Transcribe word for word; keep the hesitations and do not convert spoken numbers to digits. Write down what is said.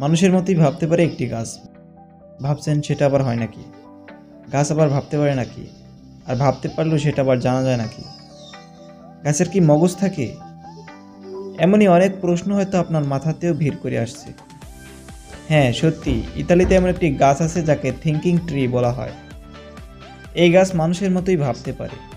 मानुषेर मतोई भाबते पारे एकटी गाछ। भाबछेन सेटा आबार हय नाकि? गाछ आबार भाबते पारे नाकि? आर भाबते पारलेও সেটা আবার জানা যায় নাকি? গাছের কি মগজ থাকে? এমনই অনেক প্রশ্ন হয়তো আপনার মাথাতেও ভিড় করে আসছে। হ্যাঁ সত্যি, ইতালিতে এমন একটি গাছ আছে যাকে থিঙ্কিং ট্রি বলা হয়। এই গাছ মানুষের মতোই ভাবতে পারে।